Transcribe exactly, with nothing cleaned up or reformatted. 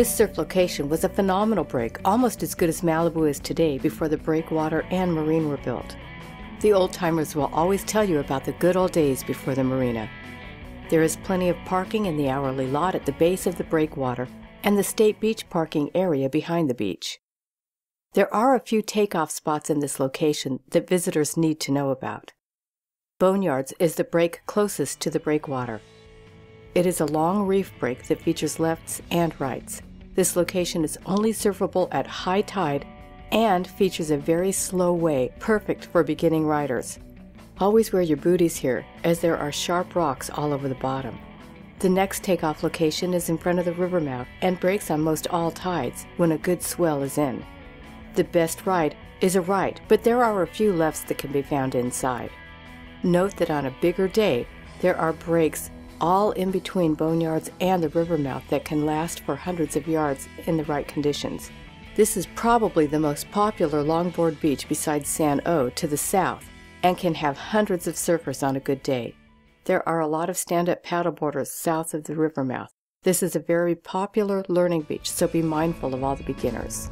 This circumlocution was a phenomenal break, almost as good as Malibu is today before the breakwater and marine were built. The old-timers will always tell you about the good old days before the marina. There is plenty of parking in the hourly lot at the base of the breakwater and the State Beach parking area behind the beach. There are a few takeoff spots in this location that visitors need to know about. Boneyard's is the break closest to the breakwater. It is a long reef break that features lefts and rights. This location is only surfable at high tide and features a very slow way, perfect for beginning riders. Always wear your booties here, as there are sharp rocks all over the bottom. The next takeoff location is in front of the river mouth and breaks on most all tides when a good swell is in. The best ride is a right, but there are a few lefts that can be found inside. Note that on a bigger day, there are breaks all in between Boneyards and the river mouth that can last for hundreds of yards in the right conditions. This is probably the most popular longboard beach besides San O to the south, and can have hundreds of surfers on a good day. There are a lot of stand-up paddleboarders south of the river mouth. This is a very popular learning beach, so be mindful of all the beginners.